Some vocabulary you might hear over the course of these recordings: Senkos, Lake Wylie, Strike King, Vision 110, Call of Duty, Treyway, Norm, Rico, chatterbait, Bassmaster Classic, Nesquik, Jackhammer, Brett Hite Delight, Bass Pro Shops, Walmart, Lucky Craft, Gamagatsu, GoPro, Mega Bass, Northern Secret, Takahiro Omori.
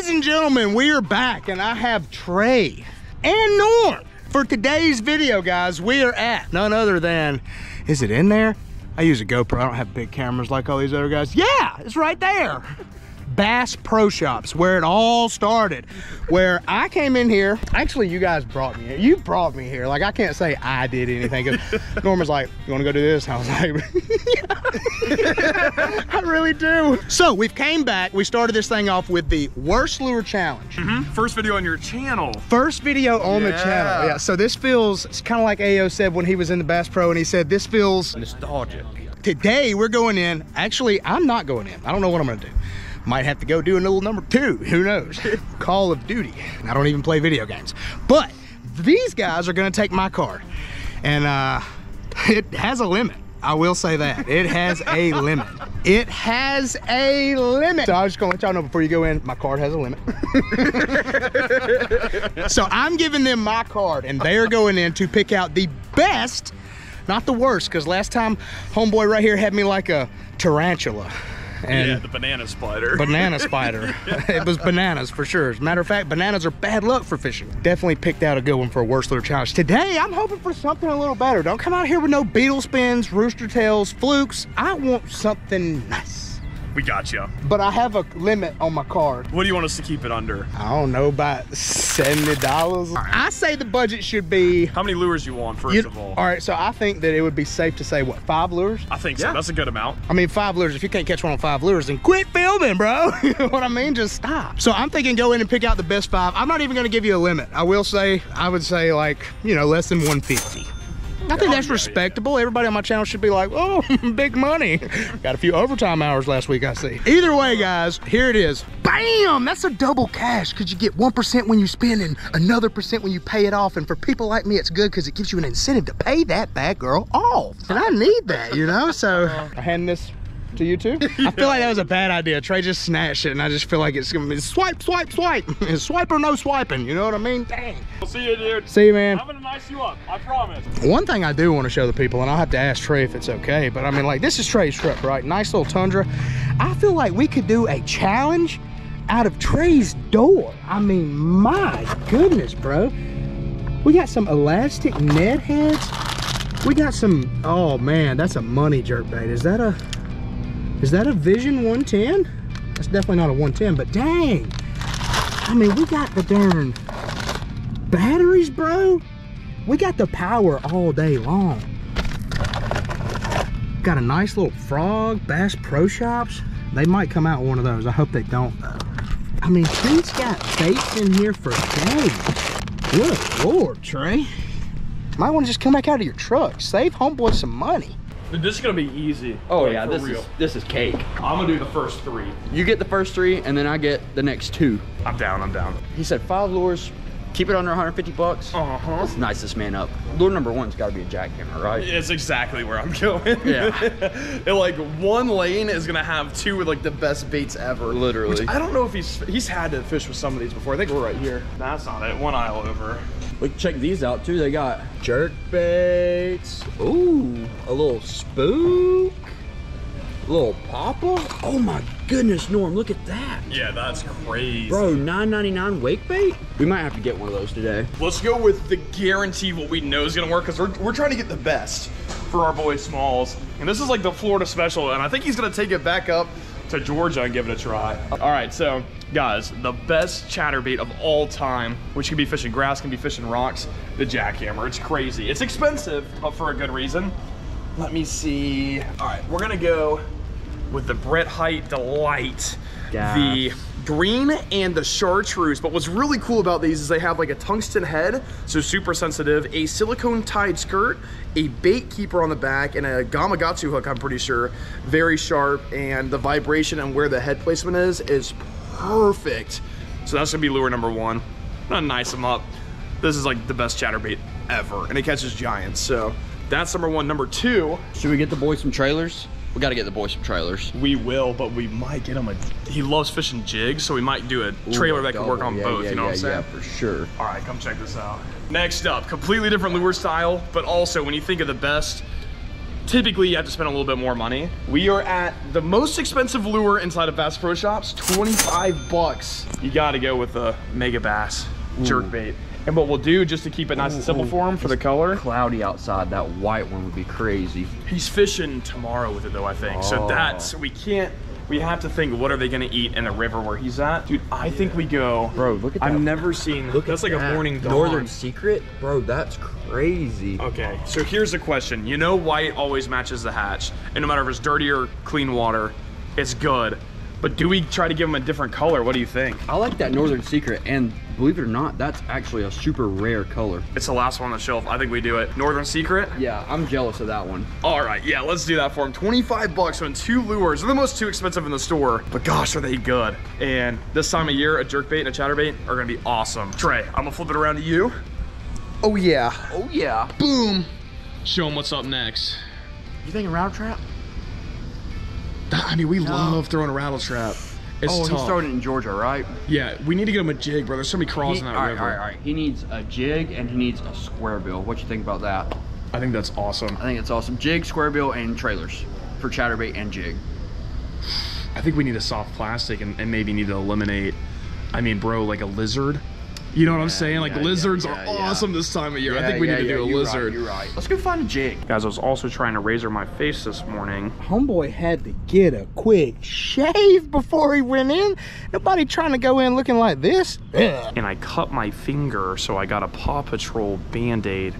Ladies and gentlemen, we are back and I have Trey and Norm for today's video, guys. We are at none other than, is it in there? I use a GoPro, I don't have big cameras like all these other guys. Yeah, it's right there. Bass Pro Shops, where it all started, where I came in here. Actually, you guys brought me here. You brought me here. Like, I can't say I did anything, because Norm was like, you want to go do this? I was like, yeah. I really do. So we've came back. We started this thing off with the worst lure challenge. Mm-hmm. First video on your channel. First video on the channel. Yeah. So this feels, it's kind of like AO said when he was in the Bass Pro, and he said, this feels nostalgic. Today we're going in. Actually, I'm not going in. I don't know what I'm going to do. Might have to go do a little number 2, who knows? Call of Duty. I don't even play video games. But these guys are gonna take my card. And it has a limit. I will say that. It has a limit. It has a limit. So I was just gonna let y'all know before you go in, my card has a limit. So I'm giving them my card and they're going in to pick out the best, not the worst, because last time homeboy right here had me like a tarantula. And yeah, the banana spider. Banana spider. It was bananas for sure. As a matter of fact, bananas are bad luck for fishing. Definitely picked out a good one for a worst lure challenge. Today, I'm hoping for something a little better. Don't come out here with no beetle spins, rooster tails, flukes. I want something nice. We got you. But I have a limit on my card. What do you want us to keep it under? I don't know, about $70. I say the budget should be... How many lures you want, first of all? All right, so I think that it would be safe to say, what, 5 lures? I think so. That's a good amount. I mean, 5 lures. If you can't catch one on 5 lures, then quit filming, bro. You know what I mean? Just stop. So I'm thinking go in and pick out the best 5. I'm not even going to give you a limit. I will say, I would say, like, you know, less than 150. I think that's respectable. Everybody on my channel should be like, oh, big money. Got a few overtime hours last week, I see. Either way, guys, here it is. Bam, that's a double cash, because you get 1% when you spend and another % when you pay it off. And for people like me, it's good because it gives you an incentive to pay that bad girl off. And I need that, you know? So I hand this to you two. Yeah. I feel like that was a bad idea. Trey just snatched it and I just feel like it's gonna be swipe, swipe, swipe. It's swipe or no swiping, you know what I mean? Dang. We'll see you, dude. See you, man. I'm gonna nice you up, I promise. One thing I do want to show the people, and I'll have to ask Trey if it's okay, but I mean, like, this is Trey's trip, right? Nice little Tundra. I feel like we could do a challenge out of Trey's door. I mean, my goodness, bro. We got some elastic net heads. We got some, oh man, that's a money jerk bait. Is that a Vision 110? That's definitely not a 110, but dang. I mean, we got the darn batteries, bro. We got the power all day long. Got a nice little frog, Bass Pro Shops. They might come out with one of those. I hope they don't, though. I mean, Trey's got baits in here for days. Good Lord, Trey. Might want to just come back out of your truck. Save homeboy some money. Dude, this is gonna be easy. Oh like, yeah, this is cake. I'm gonna do the first 3. You get the first 3, and then I get the next 2. I'm down. I'm down. He said 5 lures. Keep it under 150 bucks. Uh huh. Let's nice this man up. Lure number 1's got to be a jackhammer, right? It's exactly where I'm going. Yeah. It, like, one lane is gonna have 2 of like the best baits ever. Literally. Which I don't know if he's had to fish with some of these before. I think we're right here. That's not it. One aisle over. Look, check these out too. They got jerk baits. Ooh, a little spook. A little popper. Oh my goodness, Norm, look at that. Yeah, that's crazy. Bro, $9.99 wake bait? We might have to get one of those today. Let's go with the guarantee what we know is gonna work, because we're trying to get the best for our boy Smalls. And this is like the Florida special, and I think he's gonna take it back up to Georgia and give it a try. All right, so guys, the best chatterbait of all time, which can be fishing grass, can be fishing rocks, the jackhammer. It's crazy. It's expensive, but for a good reason. Let me see. All right, we're gonna go with the Brett Hite Delight. Gosh. The green and the chartreuse. But what's really cool about these is they have like a tungsten head, so super sensitive, a silicone tied skirt, a bait keeper on the back, and a gamagatsu hook, I'm pretty sure. Very sharp, and the vibration and where the head placement is perfect. So that's gonna be lure number 1. I'm gonna nice them up. This is like the best chatterbait ever, and it catches giants, so that's number 1. Number 2. Should we get the boy some trailers? We gotta get the boy some trailers. We will, but we might get him a, he loves fishing jigs, so we might do a trailer that can work on both, you know what I'm saying? Yeah, for sure. All right, come check this out. Next up, completely different lure style, but also when you think of the best, typically you have to spend a little bit more money. We are at the most expensive lure inside of Bass Pro Shops, 25 bucks. You gotta go with the Mega Bass jerkbait. And what we'll do, just to keep it nice and simple for him, for the color. Cloudy outside, that white one would be crazy. He's fishing tomorrow with it though, I think. Oh. So that's, we can't, we have to think, what are they gonna eat in the river where he's at? Dude, I think we go. Bro, look at that. I've never seen, look, that's like a morning dawn. Northern Secret? Bro, that's crazy. Okay, so here's the question. You know white always matches the hatch. And no matter if it's dirty or clean water, it's good. But do we try to give him a different color? What do you think? I like that Northern Secret, and believe it or not, that's actually a super rare color. It's the last one on the shelf. I think we do it. Northern Secret? Yeah, I'm jealous of that one. All right, yeah, let's do that for him. 25 bucks on two lures. They're the most expensive in the store, but gosh, are they good. And this time of year, a jerkbait and a chatterbait are gonna be awesome. Trey, I'm gonna flip it around to you. Oh yeah. Oh yeah. Boom. Show him what's up next. You think a rattle trap? I mean, we love throwing a rattle trap. It's tough. He's throwing it in Georgia, right? Yeah, we need to get him a jig, bro. There's so many crawls in that river. All right. He needs a jig and he needs a square bill. What you think about that? I think that's awesome. I think it's awesome. Jig, square bill, and trailers for chatterbait and jig. I think we need a soft plastic and maybe need to eliminate, I mean, bro, like a lizard. You know what I'm saying? Like lizards are awesome this time of year. I think we need to do a lizard. You're right. Let's go find a jig. Guys, I was also trying to razor my face this morning. Homeboy had to get a quick shave before he went in. Nobody trying to go in looking like this. Ugh. And I cut my finger, so I got a Paw Patrol Band-Aid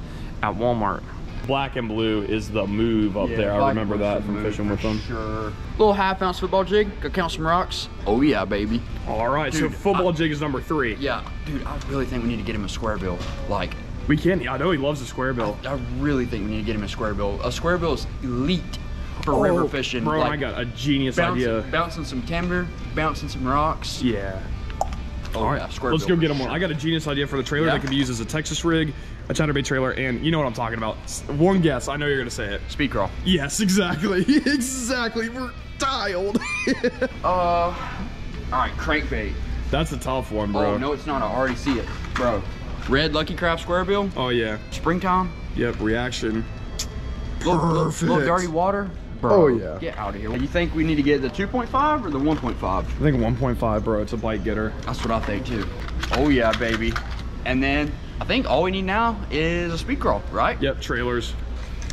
at Walmart. Black and blue is the move up there. I remember that from fishing with them. Sure. Little half-ounce football jig. Go count some rocks. Oh yeah, baby. All right, dude, so football jig is number 3. Yeah, dude, I really think we need to get him a square bill. Like, we can. I know he loves a square bill. I really think we need to get him a square bill. A square bill is elite for river fishing. Bro, like, I got a genius idea. Bouncing some timber, bouncing some rocks. Yeah. All right, let's go get him one. I got a genius idea for the trailer that could be used as a Texas rig, a chatterbait trailer, and you know what I'm talking about. One guess, I know you're gonna say it. Speed crawl. Yes, exactly, exactly. We're dialed. All right, crankbait. That's a tough one, bro. Oh, no, it's not. I already see it, bro. Red Lucky Craft square bill. Oh yeah. Springtime. Yep. Reaction. Perfect. Little dirty water. Bro, oh yeah. Get out of here. You think we need to get the 2.5 or the 1.5? I think 1.5, bro. It's a bite getter. That's what I think too. Oh yeah, baby. And then I think all we need now is a speed crawl, right? Yep, trailers.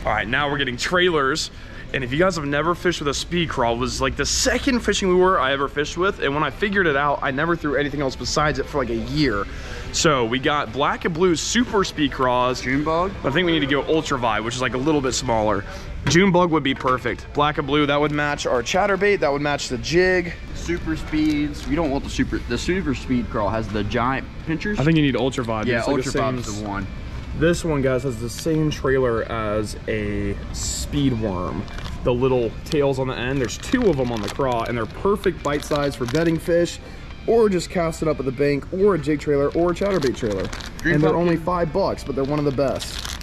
All right, now we're getting trailers. And if you guys have never fished with a speed crawl, it was like the second fishing lure I ever fished with. And when I figured it out, I never threw anything else besides it for like a year. So we got black and blue super speed crawls. June bug. I think we need to go ultraviolet, which is like a little bit smaller. June bug would be perfect. Black and blue, that would match our chatterbait. That would match the jig. Super speeds. We don't want the super. The super speed crawl has the giant pinchers. I think you need ultraviolet. Yeah, ultraviolet is the one. This one, guys, has the same trailer as a speed worm. The little tails on the end, there's 2 of them on the craw, and they're perfect bite size for bedding fish, or just cast it up at the bank, or a jig trailer, or a chatterbait trailer. Green and they're pumpkin. Only $5, but they're one of the best.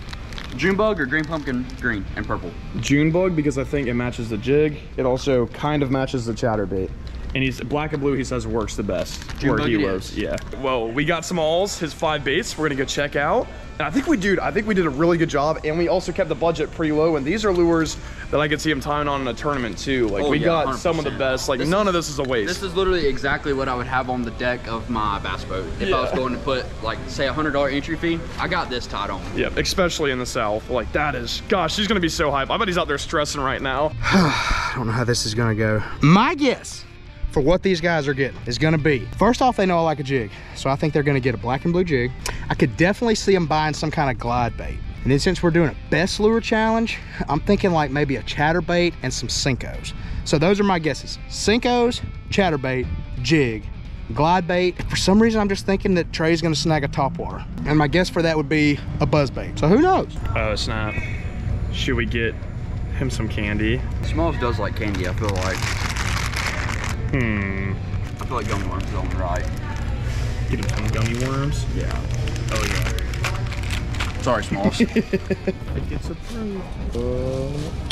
June bug or green pumpkin, green and purple? June bug, because I think it matches the jig. It also kind of matches the chatterbait. And he's black and blue, he says works the best. June where he lives, yeah. Well, we got some alls, his 5 baits, we're gonna go check out. And I think we did a really good job, and we also kept the budget pretty low, and these are lures that I could see him tying on in a tournament too. Like we got 100%. Some of the best, like none of this is a waste. This is literally exactly what I would have on the deck of my bass boat. If I was going to put like, say $100 entry fee, I got this tied on. Yeah, especially in the South. Like that is, gosh, he's gonna be so hyped. I bet he's out there stressing right now. I don't know how this is gonna go. My guess for what these guys are getting is gonna be, first off, they know I like a jig. So I think they're gonna get a black and blue jig. I could definitely see them buying some kind of glide bait. And then since we're doing a best lure challenge, I'm thinking like maybe a chatterbait and some Senkos. So those are my guesses. Senkos, chatterbait, jig, glide bait. For some reason, I'm just thinking that Trey's gonna snag a topwater. And my guess for that would be a buzzbait. So who knows? Oh snap. Should we get him some candy? Smalls does like candy, I feel like. I feel like gummy worms is on the right. Get him some gummy worms? Yeah. Oh yeah. Sorry, Smalls. It gets approved.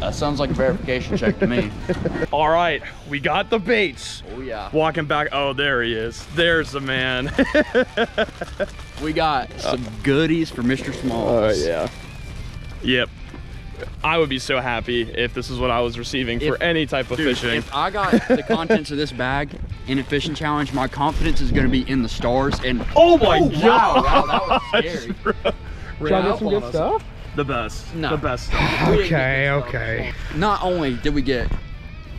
That sounds like a verification check to me. All right, we got the baits. Oh yeah. Walking back, oh, there he is. There's the man. We got some goodies for Mr. Smalls. Oh yeah. Yep. I would be so happy if this is what I was receiving for any type of fishing. If I got the contents of this bag in a fishing challenge, my confidence is going to be in the stars. And oh my god! Wow, that was scary. Did I get some good stuff? The best. No. The best stuff. Okay, okay. Not only did we get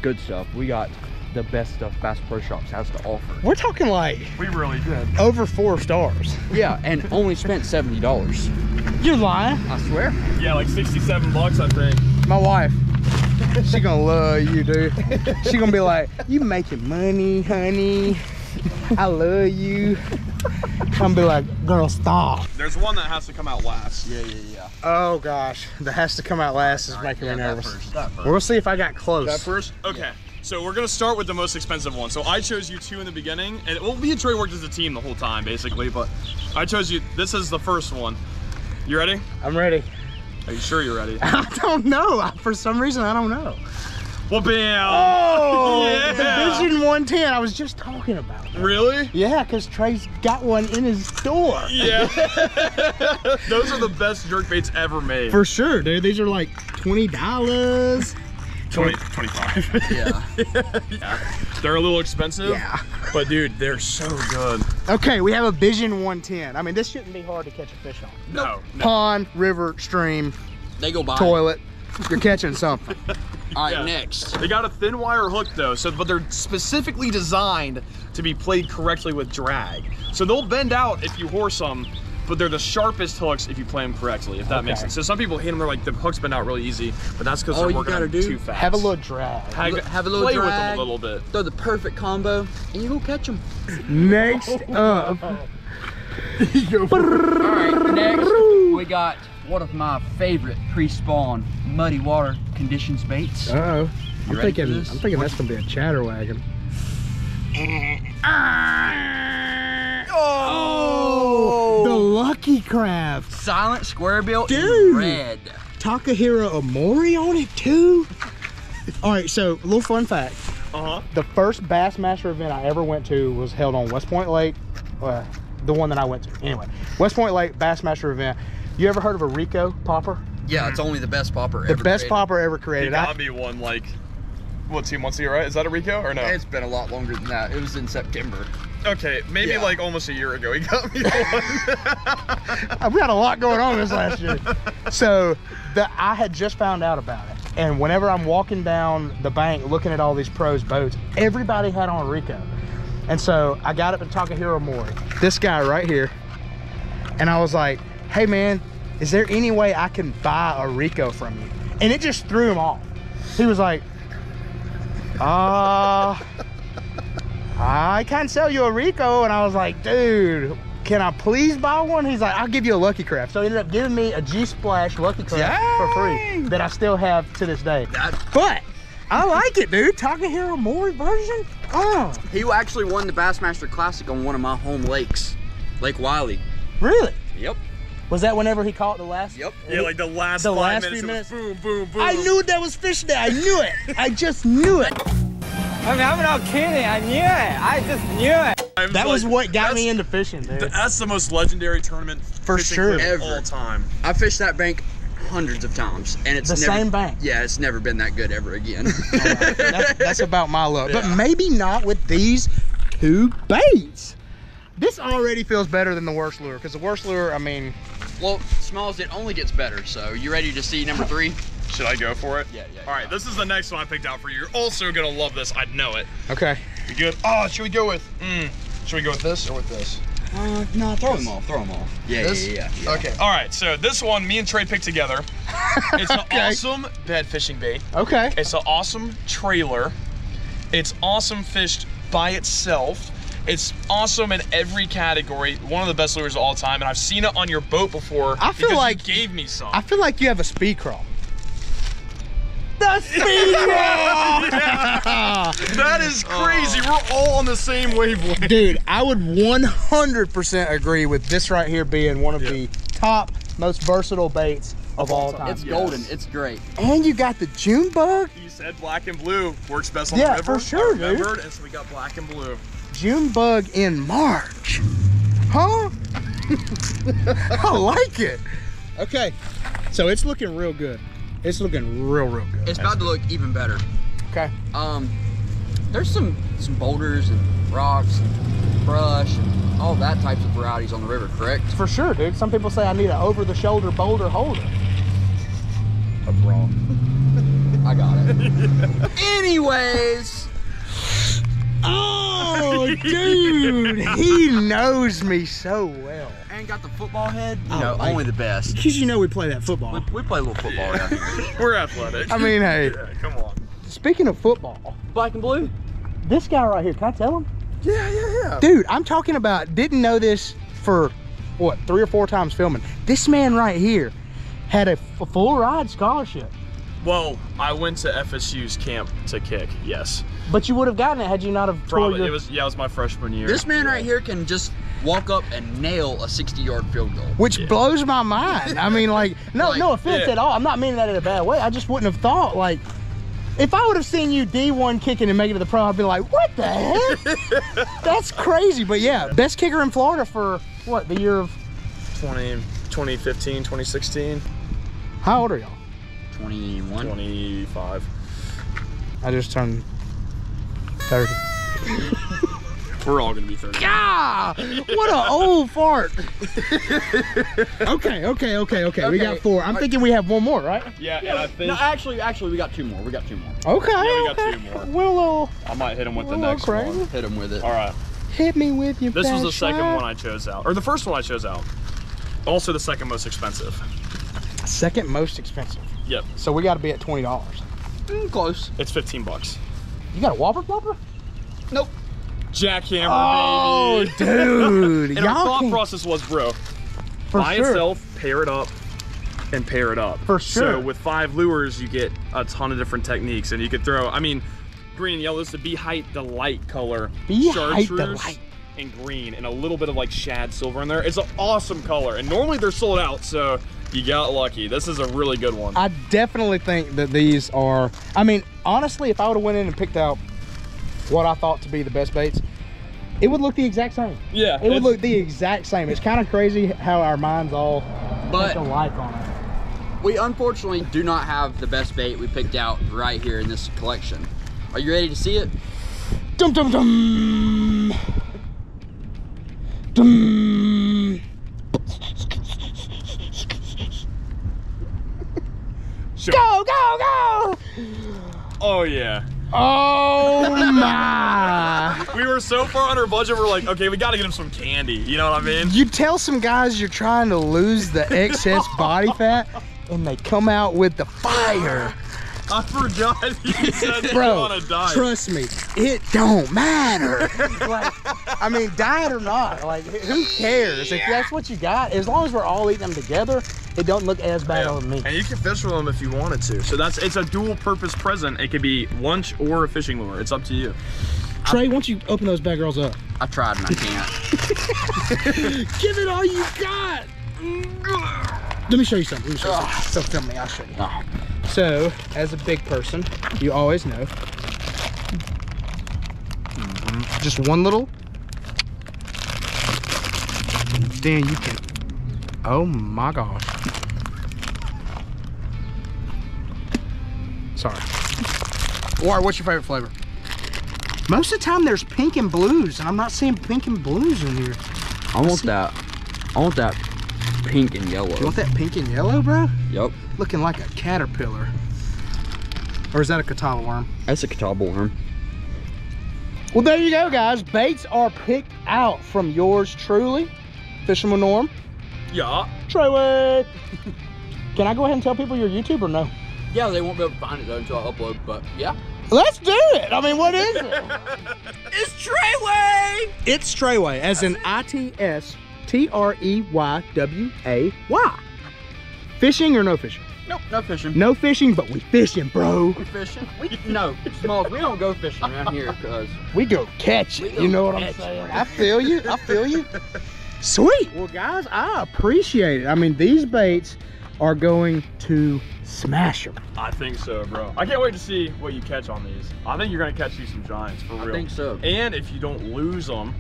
good stuff, we got the best stuff Bass Pro Shops has to offer. We're talking like... We really did. Over 4 stars. Yeah, and only spent $70. You're lying. I swear. Yeah, like 67 bucks, I think. My wife, she gonna love you, dude. She gonna be like, you making money, honey. I love you. I'm gonna be like, girl, stop. There's one that has to come out last. Yeah, yeah, yeah. Oh gosh, that has to come out last is making me nervous. That first. We'll see if I got close. That first? Okay. Yeah. So we're gonna start with the most expensive one. So I chose you two in the beginning, and well, me and Trey worked as a team the whole time, basically, but I chose you. This is the first one. You ready? I'm ready. Are you sure you're ready? I don't know. For some reason, I don't know. Well, bam. Oh, yeah. The Vision 110 I was just talking about. That. Really? Yeah, because Trey's got one in his store. Yeah. Those are the best jerk baits ever made. For sure, dude. These are like $20. 20, 25. Yeah. Yeah. They're a little expensive. Yeah. But dude, they're so good. Okay, we have a Vision 110. I mean, this shouldn't be hard to catch a fish on. No. No. Pond, river, stream. They go by. Toilet. You're catching something. All right, yeah. Next. They got a thin wire hook though, so but they're specifically designed to be played correctly with drag. So they'll bend out if you horse them, but they're the sharpest hooks if you play them correctly, if that makes sense. So some people hit them, they're like, the hooks bend out really easy, but that's because they're working on too fast. Have a little drag. Have a little drag. Play with them a little bit. Throw the perfect combo, and you go catch them. Next up. All right, next we got one of my favorite pre-spawn muddy water conditions baits. Uh-oh. I'm thinking that's going to be a chatter wagon. Oh, the Lucky Craft. Silent square bill in red. Takahiro Omori on it too. All right, so a little fun fact. The first Bassmaster event I ever went to was held on West Point Lake. The one that I went to, anyway. West Point Lake Bassmaster event. You ever heard of a Rico popper? Yeah, it's only the best popper ever created. The best popper ever created. He got me one like, what, 2 months ago, right? Is that a Rico or no? It's been a lot longer than that. It was in September. Okay, maybe like almost a year ago he got me one. We had a lot going on this last year. So I had just found out about it. And whenever I'm walking down the bank looking at all these pros' boats, everybody had on a Rico. And so I got up and talking to Takahiro Mori, this guy right here. And I was like, hey man, is there any way I can buy a Rico from you? And it just threw him off. He was like, I can't sell you a Rico. And I was like, dude, can I please buy one? He's like, I'll give you a Lucky Craft. So he ended up giving me a G-Splash Lucky Craft for free that I still have to this day. But I like it, dude. Takahiro Mori version. Oh. He actually won the Bassmaster Classic on one of my home lakes, Lake Wylie. Really? Yep. Was that whenever he caught the last? Yep. Yeah, like the last 3 minutes. Boom, boom, boom. I knew that was fish day. I knew it. I just knew it. I mean, I'm not kidding. I knew it. I just knew it. That was what got me into fishing, dude. That's the most legendary tournament for sure of all time. I fished that bank hundreds of times, and it's the same bank. Yeah, it's never been that good ever again. Right. That's about my luck. Yeah. But maybe not with these 2 baits. This already feels better than the worst lure, because the worst lure, I mean, well, Smalls, it only gets better. So you ready to see number 3? Should I go for it? Yeah, yeah. All right, this is the next one I picked out for you. You're also gonna love this. I know it. Okay. You good? Oh, should we go with? Should we go with this or with this? No, throw them off. Throw them off. Yeah, yeah. Okay. All right. So this one, me and Trey picked together. It's an awesome bed fishing bait. Okay. It's an awesome trailer. It's awesome fished by itself. It's awesome in every category. One of the best lures of all time, and I've seen it on your boat before. I feel like you gave me some. I feel like you have a speed crawl. The speed That is crazy. We're all on the same wavelength. Dude, I would 100% agree with this right here being one of the top, most versatile baits of all time. It's golden. It's great. And you got the June bug. You said black and blue works best on the river. Yeah, for sure, dude. And so we got black and blue. June bug in March, huh? I like it. Okay, so it's looking real good. It's looking real good. It's about to look even better. Okay. There's some boulders and rocks and brush and all that types of varieties on the river, correct? For sure, dude. Some people say I need an over-the-shoulder boulder holder. I'm wrong. I got it. Yeah. Anyways. Oh, dude, he knows me so well. And got the football head. You know, like, only the best. Because you know we play that football. We play a little football out here. We're athletic. I mean, hey. Yeah, come on. Speaking of football. Black and blue. This guy right here, can I tell him? Yeah. Dude, I'm talking about, didn't know this for, what, 3 or 4 times filming. This man right here had a full ride scholarship. Well, I went to FSU's camp to kick, yes. But you would have gotten it had you not have probably. It was my freshman year. This man right here can just walk up and nail a 60-yard field goal. Which blows my mind. I mean, like, no offense at all. I'm not meaning that in a bad way. I just wouldn't have thought, like, if I would have seen you D1 kicking and make it to the pro, I'd be like, what the heck? That's crazy. But yeah, best kicker in Florida for, what, the year of? 2015, 2016. How old are y'all? 21. 25. I just turned 30. We're all gonna be 30. God, what an old fart. Okay. We got 4. I'm thinking we have 1 more, right? Yeah, and I think. No, actually, we got 2 more. Okay. Yeah, we got 2 more. Well, I might hit him with the next one. Hit him with it. All right. Hit me with your. This was the second one I chose out, or the first one I chose out. Also, the second most expensive. Second most expensive. Yep. So we got to be at $20. Close. It's 15 bucks. You got a whopper plopper? Nope. Jackhammer. Oh, baby. Dude. And our thought process was, bro, buy itself, pair it up. For sure. So with 5 lures, you get a ton of different techniques, and you could throw. I mean, green and yellow is the Bass Hite Delight color. Bass Hite Delight. And green and a little bit of like shad silver in there. It's an awesome color, and normally they're sold out, so you got lucky. This is a really good one. I definitely think that these are, I mean, honestly, if I would have went in and picked out what I thought to be the best baits, it would look the exact same. Yeah, it would look the exact same. It's kind of crazy how our minds all but alike on it. We unfortunately do not have the best bait we picked out right here in this collection. Are you ready to see it? Dum dum dum. Sure. Go! Oh, yeah. Oh, my. We were so far under budget, we're like, okay, we got to get him some candy. You know what I mean? You tell some guys you're trying to lose the excess body fat, and they come out with the fire. I forgot you said bro, on a diet. Trust me, it don't matter. Like, I mean, diet or not, like, who cares? Yeah. If that's what you got, as long as we're all eating them together, it don't look as bad on me. And you can fish with them if you wanted to. So it's a dual-purpose present. It could be lunch or a fishing lure. It's up to you. Trey, why don't you open those bad girls up? I tried and I can't. Give it all you got. Let me show you something. So tell me, I'll show you. Oh. So, as a big person, you always know. Just one little. Damn, you can. Oh my gosh. Sorry. Or what's your favorite flavor? Most of the time, there's pink and blues, and I'm not seeing pink and blues in here. I want that. Pink and yellow. You want that pink and yellow, bro? Yep. Looking like a caterpillar. Or is that a catawba worm? That's a catawba worm. Well, there you go, guys. Baits are picked out from yours truly, Fisherman Norm. Yeah. Treyway. Can I go ahead and tell people you're YouTube or no? Yeah, they won't be able to find it though until I upload, but yeah. Let's do it. I mean, what is it? It's Treyway. It's Treyway, as in ITS. T-R-E-Y-W-A-Y. Fishing or no fishing? Nope, no fishing. No fishing, but we fishing, bro. We fishing? No, Smalls, we don't go fishing around here, cuz. We go catch it, you know what I'm saying? I feel you. Sweet. Well, guys, I appreciate it. I mean, these baits are going to smash them. I think so, bro. I can't wait to see what you catch on these. I think you're gonna catch you some giants, for real. I think so. And if you don't lose them,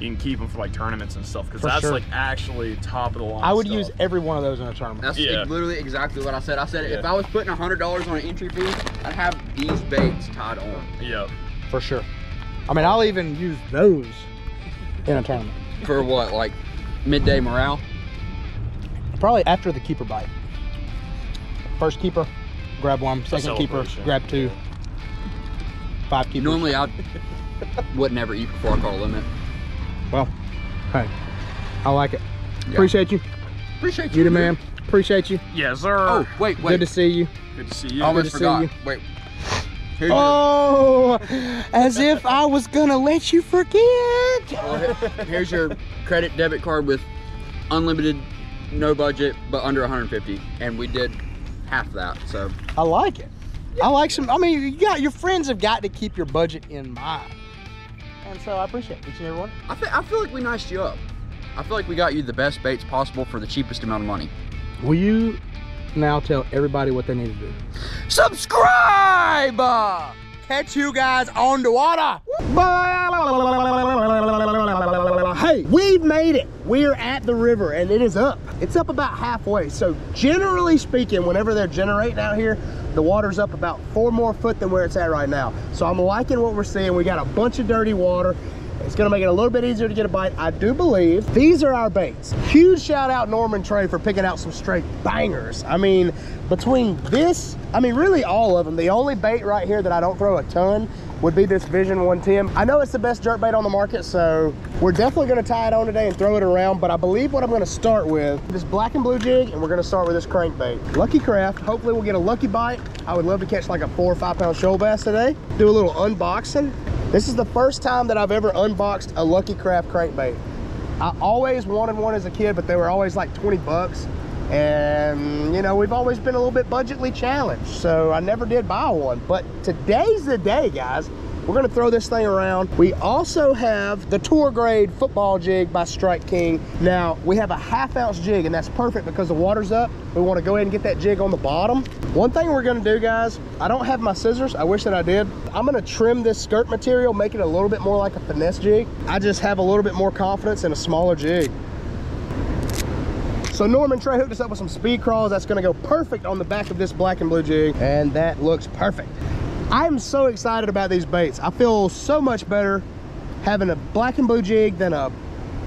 you can keep them for like tournaments and stuff, because that's sure. like actually top of the line I would stuff. Use every one of those in a tournament. That's yeah. literally exactly what I said. I said yeah. if I was putting $100 on an entry fee, I'd have these baits tied on. Yeah, for sure. I mean, I'll even use those in a tournament. For what, like midday morale? Probably after the keeper bite. First keeper, grab one. Second keeper, grab two. Five keepers. Normally I would never eat before I call a limit. Well, hey, I like it. Yeah. Appreciate you. Appreciate you. You the man. Appreciate you. Yes, sir. Oh, wait, wait. Good to see you. Good to see you. Almost forgot. Wait. Here's oh, your... as if I was gonna let you forget. Well, here's your credit debit card with unlimited, no budget, but under 150, and we did half that. So I like it. Yeah. I like some. I mean, you got your friends have got to keep your budget in mind. And so I appreciate each and every one. I feel like we niced you up. I feel like we got you the best baits possible for the cheapest amount of money. Will you now tell everybody what they need to do? Subscribe! Catch you guys on the water. Hey, we've made it. We're at the river and it is up. It's up about halfway. So generally speaking, whenever they're generating out here, the water's up about 4 more foot than where it's at right now. So I'm liking what we're seeing. We got a bunch of dirty water. It's gonna make it a little bit easier to get a bite. I do believe these are our baits. Huge shout out Norm and Trey for picking out some straight bangers. I mean, between this, I mean really all of them, the only bait right here that I don't throw a ton would be this Vision 110. I know it's the best jerk bait on the market, so we're definitely gonna tie it on today and throw it around, but I believe what I'm gonna start with, this black and blue jig, and we're gonna start with this crankbait. Lucky Craft, hopefully we'll get a lucky bite. I would love to catch like a 4 or 5 pound shoal bass today. Do a little unboxing. This is the first time that I've ever unboxed a Lucky Craft crankbait. I always wanted one as a kid, but they were always like 20 bucks. And you know, we've always been a little bit budgetly challenged, so I never did buy one. But today's the day, guys. We're gonna throw this thing around. We also have the tour grade football jig by Strike King. Now, we have a 1/2 ounce jig, and that's perfect because the water's up. We wanna go ahead and get that jig on the bottom. One thing we're gonna do, guys, I don't have my scissors. I wish that I did. I'm gonna trim this skirt material, make it a little bit more like a finesse jig. I just have a little bit more confidence in a smaller jig. So Norm and Trey hooked us up with some speed crawls. That's gonna go perfect on the back of this black and blue jig. And that looks perfect. I am so excited about these baits. I feel so much better having a black and blue jig than a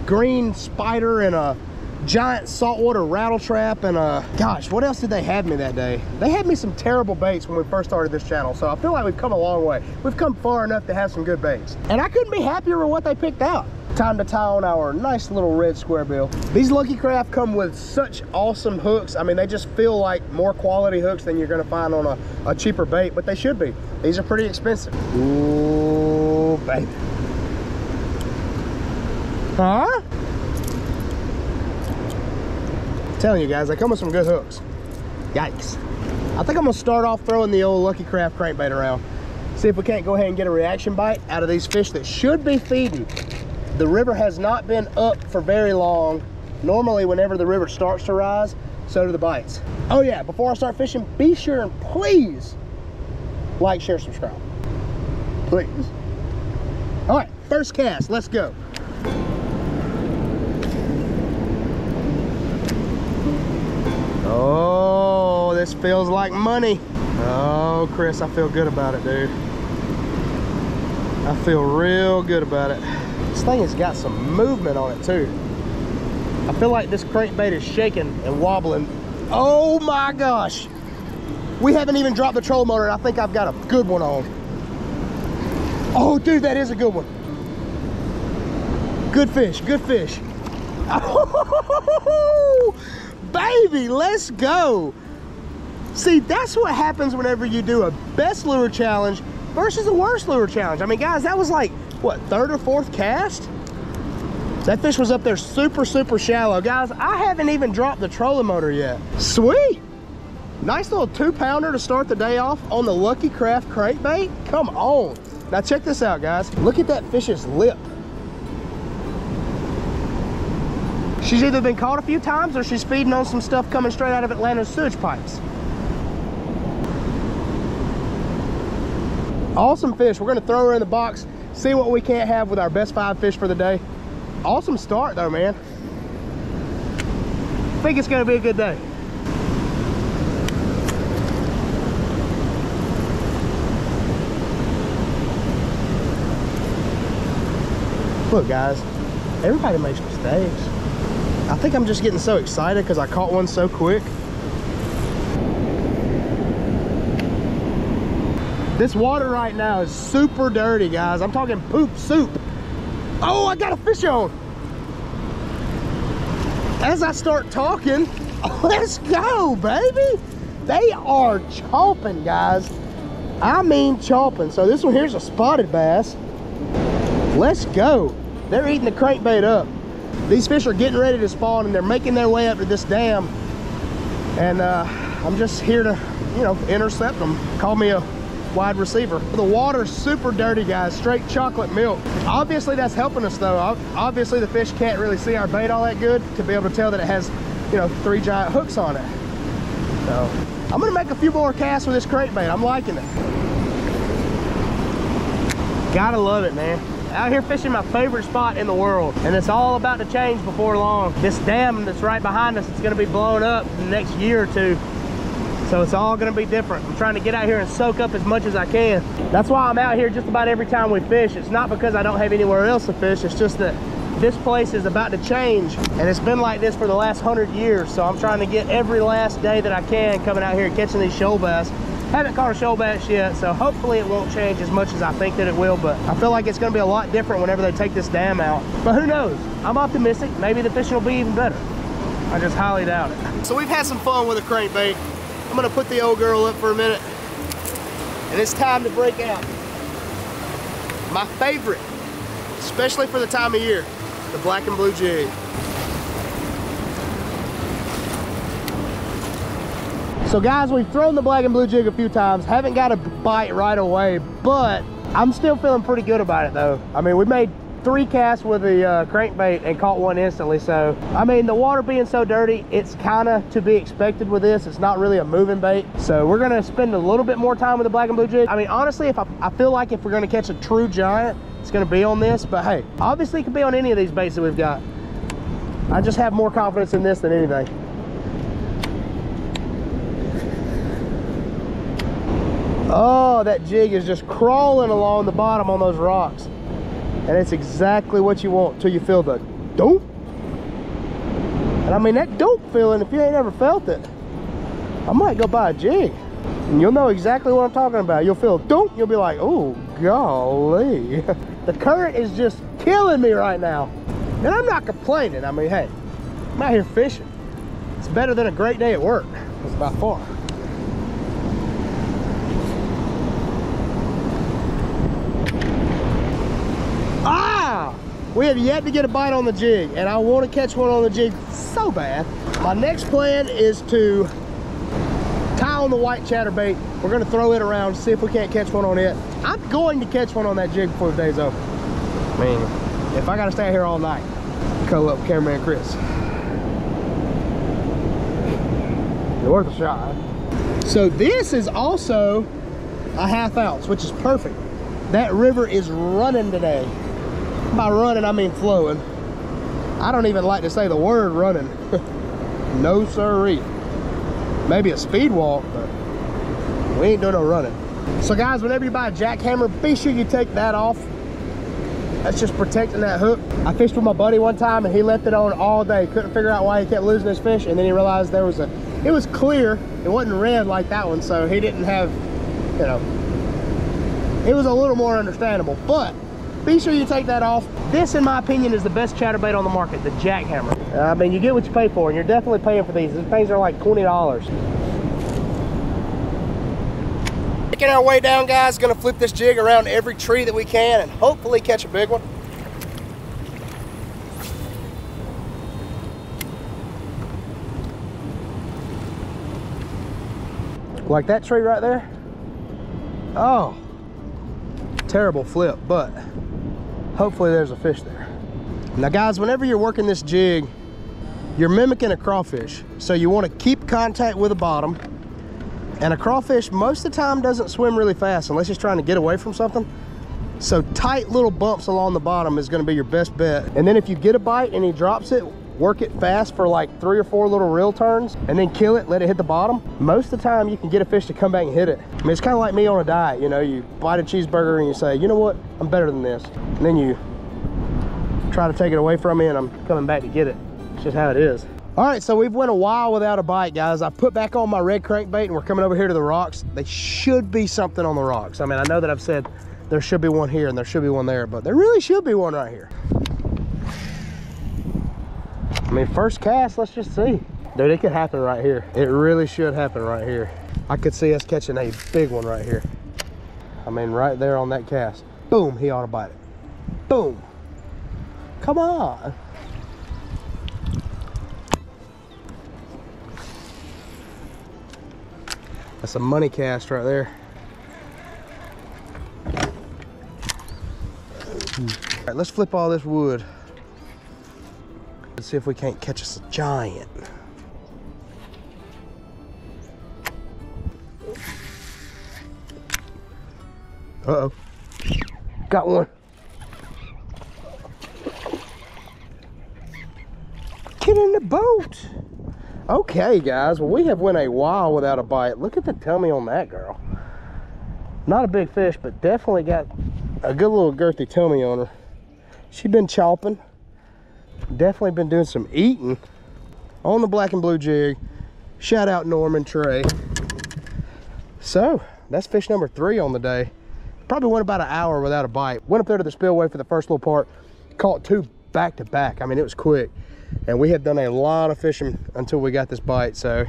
green spider and a giant saltwater rattle trap and a, gosh, what else did they have me that day? They had me some terrible baits when we first started this channel, so I feel like we've come a long way. We've come far enough to have some good baits, and I couldn't be happier with what they picked out. Time to tie on our nice little red square bill. These Lucky Craft come with such awesome hooks. I mean, they just feel like more quality hooks than you're gonna find on a cheaper bait, but they should be. These are pretty expensive. Ooh, baby. Huh? I'm telling you guys, they come with some good hooks. Yikes. I think I'm gonna start off throwing the old Lucky Craft crankbait around. See if we can't go ahead and get a reaction bite out of these fish that should be feeding. The river has not been up for very long. Normally, whenever the river starts to rise, so do the bites. Oh yeah, before I start fishing, be sure and please like, share, subscribe. Please. All right, first cast, let's go. Oh, this feels like money. Oh, Chris, I feel good about it, dude. I feel real good about it. This thing has got some movement on it too. I feel like this crankbait is shaking and wobbling. Oh my gosh. We haven't even dropped the troll motor and I think I've got a good one on. Oh dude, that is a good one. Good fish, good fish. Oh, baby, let's go. See, that's what happens whenever you do a best lure challenge versus the worst lure challenge. I mean, guys, that was like, what, 3rd or 4th cast? That fish was up there super, super shallow. Guys, I haven't even dropped the trolling motor yet. Sweet. Nice little 2-pounder to start the day off on the Lucky Craft crankbait. Come on. Now check this out, guys. Look at that fish's lip. She's either been caught a few times or she's feeding on some stuff coming straight out of Atlanta's sewage pipes. Awesome fish. We're going to throw her in the box, see what we can't have with our best five fish for the day. Awesome start though, man. I think it's going to be a good day. Look guys, everybody makes mistakes. I think I'm just getting so excited because I caught one so quick. This water right now is super dirty, guys. I'm talking poop soup. Oh, I got a fish on. As I start talking, let's go, baby. They are chomping, guys. I mean chomping. So this one here's a spotted bass. Let's go. They're eating the crankbait up. These fish are getting ready to spawn and they're making their way up to this dam. And I'm just here to, you know, intercept them. Call me a wide receiver. The water's super dirty, guys. Straight chocolate milk. Obviously that's helping us though. Obviously the fish can't really see our bait all that good to be able to tell that it has, you know, three giant hooks on it. So I'm gonna make a few more casts with this crankbait. I'm liking it. Gotta love it, man. Out here fishing my favorite spot in the world, and it's all about to change before long. This dam that's right behind us, it's going to be blown up in the next year or two. So it's all gonna be different. I'm trying to get out here and soak up as much as I can. That's why I'm out here just about every time we fish. It's not because I don't have anywhere else to fish, it's just that this place is about to change. And it's been like this for the last 100 years. So I'm trying to get every last day that I can coming out here and catching these shoal bass. Haven't caught a shoal bass yet, so hopefully it won't change as much as I think that it will, but I feel like it's gonna be a lot different whenever they take this dam out. But who knows? I'm optimistic. Maybe the fishing will be even better. I just highly doubt it. So we've had some fun with a crankbait. I'm gonna put the old girl up for a minute, and it's time to break out. My favorite, especially for the time of year, the black and blue jig. So guys, we've thrown the black and blue jig a few times, haven't got a bite right away, but I'm still feeling pretty good about it though. I mean, we made 3 casts with the crankbait and caught one instantly. So I mean, the water being so dirty, it's kind of to be expected with this. It's not really a moving bait, so we're gonna spend a little bit more time with the black and blue jig. I mean, honestly, I feel like if we're gonna catch a true giant, it's gonna be on this, but hey, obviously it could be on any of these baits that we've got. I just have more confidence in this than anything. Oh, that jig is just crawling along the bottom on those rocks. And it's exactly what you want till you feel the dope. And I mean, that dope feeling, if you ain't ever felt it, I might go buy a jig. And you'll know exactly what I'm talking about. You'll feel dope, you'll be like, oh, golly. The current is just killing me right now. And I'm not complaining. I mean, hey, I'm out here fishing. It's better than a great day at work. It's by far. We have yet to get a bite on the jig, and I want to catch one on the jig so bad. My next plan is to tie on the white chatterbait. We're going to throw it around, see if we can't catch one on it. I'm going to catch one on that jig before the day's over. I mean, if I got to stay here all night, call up cameraman Chris. It's worth a shot. So this is also a 1/2 ounce, which is perfect. That river is running today. By running, I mean flowing. I don't even like to say the word running. No siree. Maybe a speed walk, but we ain't doing no running. So guys, whenever you buy a jackhammer, be sure you take that off. That's just protecting that hook. I fished with my buddy one time and he left it on all day. Couldn't figure out why he kept losing his fish, and then he realized there was it was clear. It wasn't red like that one, so he didn't have, you know, it was a little more understandable, but be sure you take that off. This, in my opinion, is the best chatterbait on the market, the Jackhammer. I mean, you get what you pay for, and you're definitely paying for these. These things are like $20. Making our way down, guys. Gonna flip this jig around every tree that we can and hopefully catch a big one. Like that tree right there. Oh, terrible flip, but hopefully there's a fish there. Now guys, whenever you're working this jig, you're mimicking a crawfish. So you want to keep contact with the bottom. And a crawfish most of the time doesn't swim really fast unless it's trying to get away from something. So tight little bumps along the bottom is going to be your best bet. And then if you get a bite and he drops it, work it fast for like 3 or 4 little reel turns and then kill it, let it hit the bottom. Most of the time you can get a fish to come back and hit it. I mean, it's kind of like me on a diet, you know, you bite a cheeseburger and you say, you know what, I'm better than this. And then you try to take it away from me and I'm coming back to get it. It's just how it is. All right, so we've went a while without a bite, guys. I put back on my red crankbait and we're coming over here to the rocks. They should be something on the rocks. I mean, I know that I've said there should be one here and there should be one there, but there really should be one right here. I mean, first cast, let's just see. Dude, it could happen right here. It really should happen right here. I could see us catching a big one right here. I mean, right there on that cast. Boom, he ought to bite it. Boom. Come on. That's a money cast right there. All right, let's flip all this wood. Let's see if we can't catch us a giant. Uh-oh. Got one. Get in the boat. Okay, guys. Well, we have went a while without a bite. Look at the tummy on that girl. Not a big fish, but definitely got a good little girthy tummy on her. She's been chomping. Definitely been doing some eating on the black and blue jig. Shout out Norm and Trey. So that's fish number 3 on the day. Probably went about an hour without a bite. Went up there to the spillway for the first little part, caught 2 back to back. I mean, it was quick, and we had done a lot of fishing until we got this bite. So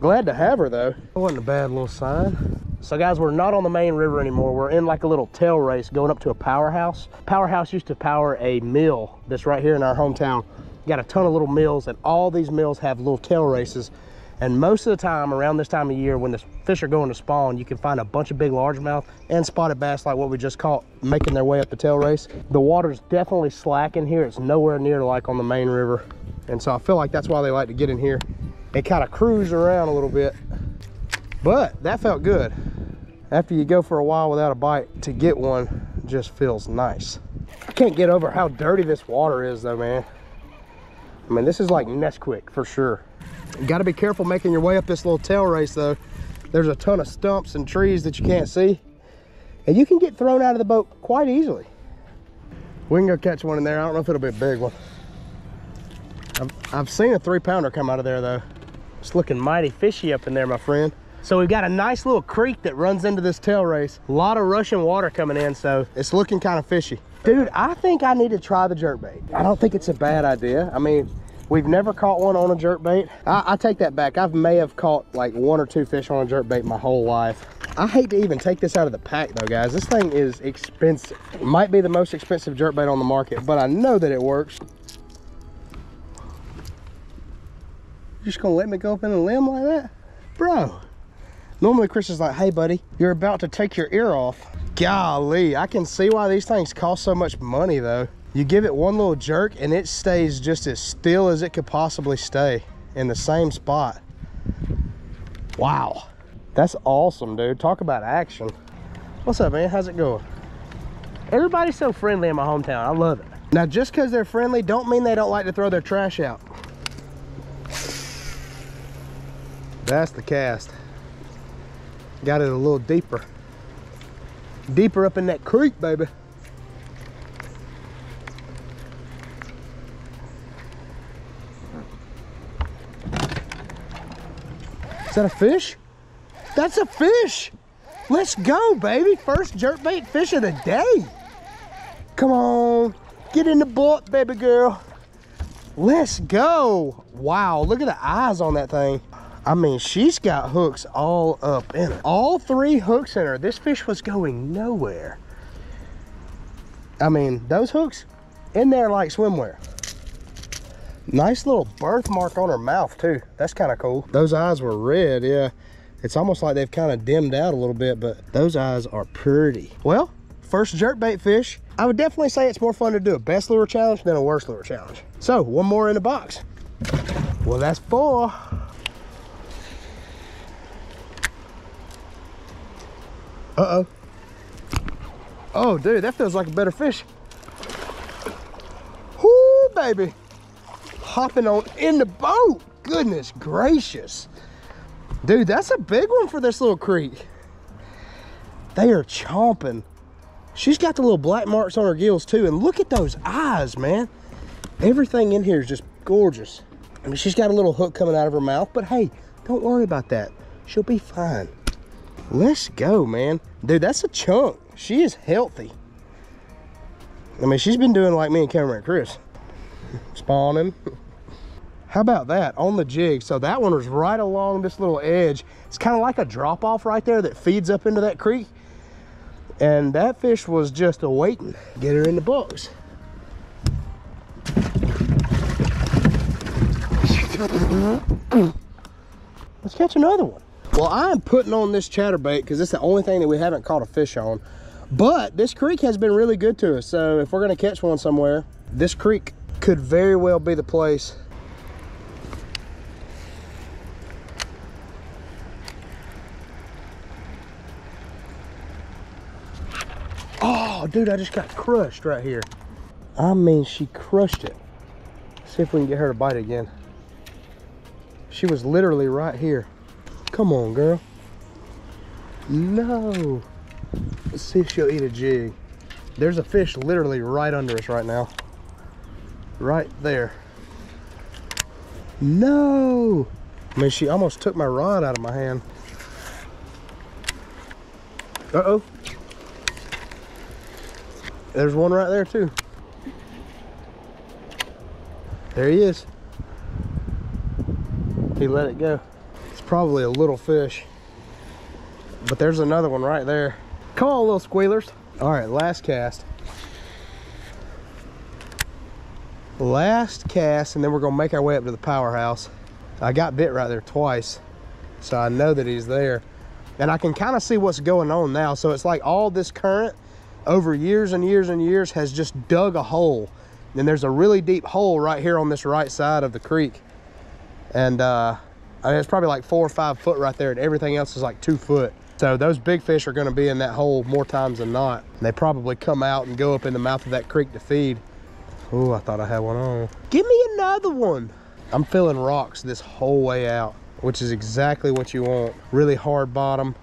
glad to have her though. It wasn't a bad little sign. So guys, we're not on the main river anymore. We're in like a little tail race going up to a powerhouse. Powerhouse used to power a mill that's right here in our hometown. Got a ton of little mills, and all these mills have little tail races. And most of the time around this time of year when the fish are going to spawn, you can find a bunch of big largemouth and spotted bass like what we just caught making their way up the tail race. The water's definitely slack in here. It's nowhere near like on the main river. And so I feel like that's why they like to get in here and kind of cruise around a little bit. But that felt good. After you go for a while without a bite, to get one just feels nice. I can't get over how dirty this water is though, man. I mean, this is like Nesquik for sure. You gotta be careful making your way up this little tail race though. There's a ton of stumps and trees that you can't see. And you can get thrown out of the boat quite easily. We can go catch one in there. I don't know if it'll be a big one. I've seen a 3-pounder come out of there though. It's looking mighty fishy up in there, my friend. So we've got a nice little creek that runs into this tail race. A lot of rushing water coming in, so it's looking kind of fishy. Dude, I think I need to try the jerkbait. I don't think it's a bad idea. I mean, we've never caught one on a jerkbait. I take that back. I may have caught like 1 or 2 fish on a jerkbait my whole life. I hate to even take this out of the pack though, guys. This thing is expensive. It might be the most expensive jerkbait on the market, but I know that it works. You're just gonna let me go up in a limb like that? Bro. Normally Chris is like, hey buddy, you're about to take your ear off. Golly, I can see why these things cost so much money though. You give it one little jerk and it stays just as still as it could possibly stay in the same spot. Wow, that's awesome, dude. Talk about action. What's up, man? How's it going? Everybody's so friendly in my hometown. I love it. Now, just because they're friendly don't mean they don't like to throw their trash out. That's the cast. Got it a little deeper. Deeper up in that creek, baby. Is that a fish? That's a fish! Let's go, baby. First jerkbait fish of the day. Come on. Get in the boat, baby girl. Let's go. Wow, look at the eyes on that thing. I mean, she's got hooks all up in her. All 3 hooks in her. This fish was going nowhere. I mean, those hooks in there like swimwear. Nice little birthmark on her mouth too. That's kind of cool. Those eyes were red, yeah. It's almost like they've kind of dimmed out a little bit, but those eyes are pretty. Well, first jerkbait fish. I would definitely say it's more fun to do a best lure challenge than a worst lure challenge. So, one more in the box. Well, that's four. Uh-oh. Oh, dude, that feels like a better fish. Whoo, baby. Hopping on in the boat. Goodness gracious. Dude, that's a big one for this little creek. They are chomping. She's got the little black marks on her gills too. And look at those eyes, man. Everything in here is just gorgeous. I mean, she's got a little hook coming out of her mouth, but hey, don't worry about that. She'll be fine. Let's go, man. Dude, that's a chunk. She is healthy. I mean, she's been doing like me and Cameron and Chris. Spawning. How about that on the jig? So that one was right along this little edge. It's kind of like a drop off right there that feeds up into that creek. And that fish was just awaiting. Get her in the box. Let's catch another one. Well, I'm putting on this chatterbait because it's the only thing that we haven't caught a fish on. But this creek has been really good to us. So if we're going to catch one somewhere, this creek could very well be the place. Oh, dude, I just got crushed right here. I mean, she crushed it. Let's see if we can get her to bite again. She was literally right here. Come on, girl. No. Let's see if she'll eat a jig. There's a fish literally right under us right now. Right there. No. I mean, she almost took my rod out of my hand. Uh-oh. There's one right there too. There he is. He let it go. It's probably a little fish, but there's another one right there. Come on, little squealers. All right, last cast. Last cast, and then we're gonna make our way up to the powerhouse. I got bit right there twice, so I know that he's there. And I can kind of see what's going on now. So it's like all this current over years and years and years has just dug a hole, and there's a really deep hole right here on this right side of the creek, and I mean, it's probably like 4 or 5 foot right there, and everything else is like 2 foot. So those big fish are going to be in that hole more times than not, and they probably come out and go up in the mouth of that creek to feed. Oh, I thought I had one on. Give me another one. I'm feeling rocks this whole way out, which is exactly what you want. Really hard bottom,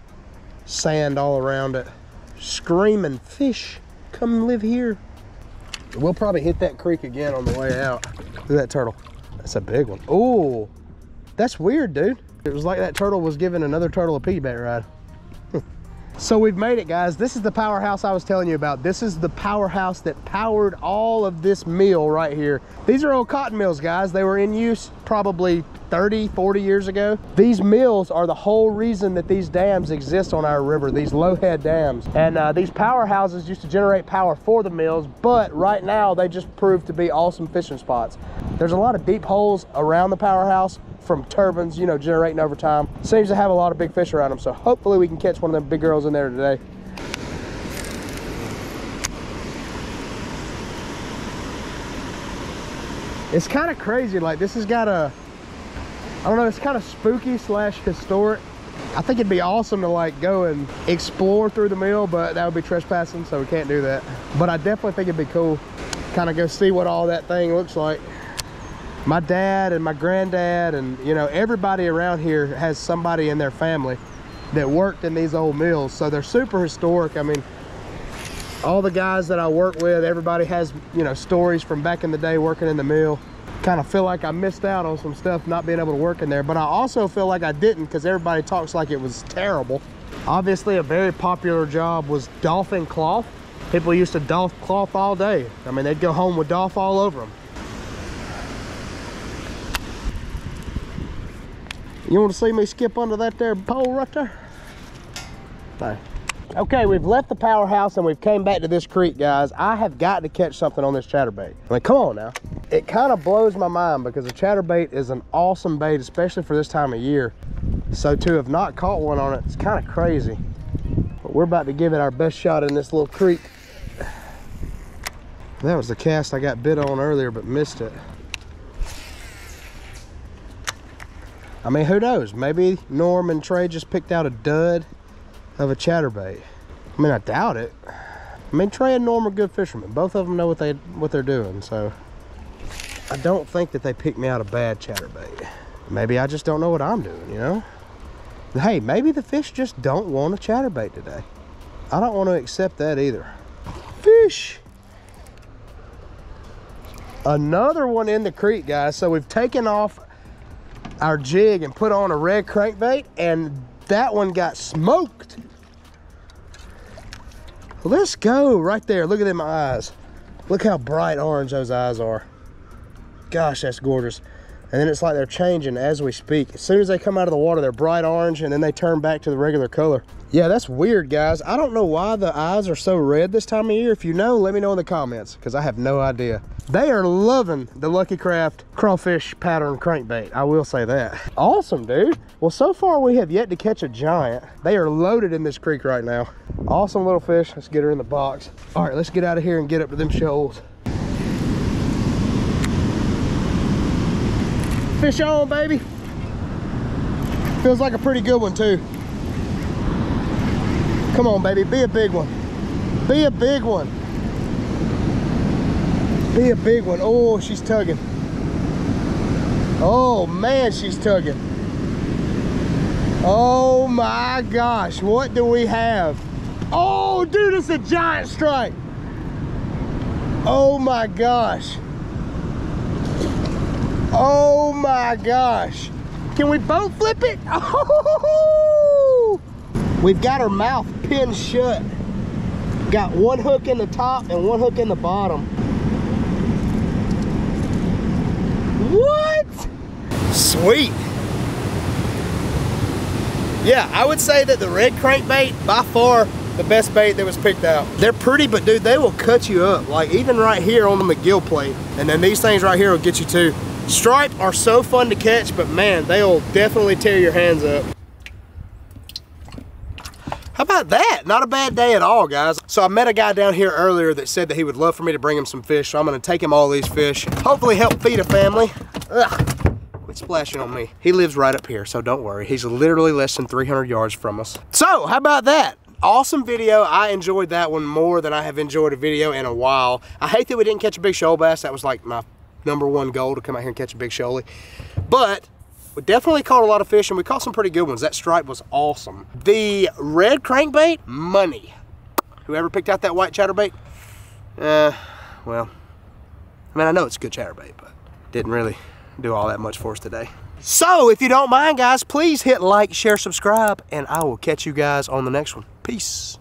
sand all around it. Screaming fish, come live here. We'll probably hit that creek again on the way out. Look at that turtle. That's a big one. Oh, that's weird, dude. It was like that turtle was giving another turtle a piggyback ride. So we've made it, guys. This is the powerhouse I was telling you about. This is the powerhouse that powered all of this meal right here. These are old cotton mills, guys. They were in use probably 30, 40 years ago. These mills are the whole reason that these dams exist on our river, these low head dams. And these powerhouses used to generate power for the mills, but right now they just prove to be awesome fishing spots. There's a lot of deep holes around the powerhouse from turbines, you know, generating over time. Seems to have a lot of big fish around them, so hopefully we can catch one of them big girls in there today. It's kind of crazy, like this has got a, I don't know, it's kind of spooky / historic. I think it'd be awesome to like go and explore through the mill, but that would be trespassing, so we can't do that. But I definitely think it'd be cool. Kind of go see what all that thing looks like. My dad and my granddad and, you know, everybody around here has somebody in their family that worked in these old mills. So they're super historic. I mean, all the guys that I work with, everybody has, you know, stories from back in the day working in the mill. Kind of feel like I missed out on some stuff not being able to work in there, but I also feel like I didn't because everybody talks like it was terrible. Obviously a very popular job was doffing cloth. People used to doff cloth all day. I mean, they'd go home with doff all over them. You want to see me skip under that there pole right there? No. Okay, we've left the powerhouse and we've came back to this creek, guys. I have got to catch something on this chatterbait. I mean, come on now. It kind of blows my mind because a chatterbait is an awesome bait, especially for this time of year. So to have not caught one on it, it's kind of crazy. But we're about to give it our best shot in this little creek. That was the cast I got bit on earlier but missed it. I mean, who knows? Maybe Norm and Trey just picked out a dud of a chatterbait. I mean, I doubt it. I mean, Trey and Norm are good fishermen. Both of them know what they're doing, so I don't think that they picked me out a bad chatterbait. Maybe I just don't know what I'm doing, you know? Hey, maybe the fish just don't want a chatterbait today. I don't want to accept that either. Fish! Another one in the creek, guys. So we've taken off our jig and put on a red crankbait, and that one got smoked. Let's go right there. Look at them eyes. Look how bright orange those eyes are. Gosh, that's gorgeous. And then it's like they're changing as we speak. As soon as they come out of the water, they're bright orange, and then they turn back to the regular color. Yeah, that's weird, guys. I don't know why the eyes are so red this time of year. If you know, let me know in the comments, because I have no idea. They are loving the Lucky Craft crawfish pattern crankbait. I will say that. Awesome, dude. Well, so far we have yet to catch a giant. They are loaded in this creek right now. Awesome little fish. Let's get her in the box. All right, let's get out of here and get up to them shoals. Fish on, baby. Feels like a pretty good one too. Come on, baby, be a big one. Be a big one. Be a big one. Oh, she's tugging. Oh man, she's tugging. Oh my gosh, what do we have? Oh dude, it's a giant strike. Oh my gosh. Oh my gosh. Can we both flip it? Oh! We've got her mouth pinned shut. Got one hook in the top and one hook in the bottom. What? Sweet. Yeah, I would say that the red crankbait, by far the best bait that was picked out. They're pretty, but dude, they will cut you up. Like even right here on the McGill plate. And then these things right here will get you too. Stripe are so fun to catch, but man, they'll definitely tear your hands up. How about that? Not a bad day at all, guys. So I met a guy down here earlier that said that he would love for me to bring him some fish, so I'm gonna take him all these fish, hopefully help feed a family. Ugh, quit splashing on me. He lives right up here, so don't worry. He's literally less than 300 yards from us. So, how about that? Awesome video. I enjoyed that one more than I have enjoyed a video in a while. I hate that we didn't catch a big shoal bass. That was like my #1 goal, to come out here and catch a big shoalie, but we definitely caught a lot of fish, and we caught some pretty good ones. That stripe was awesome. The red crankbait, money. Whoever picked out that white chatterbait, well, I mean, I know it's a good chatterbait, but didn't really do all that much for us today. So if you don't mind, guys, please hit like, share, subscribe, and I will catch you guys on the next one. Peace.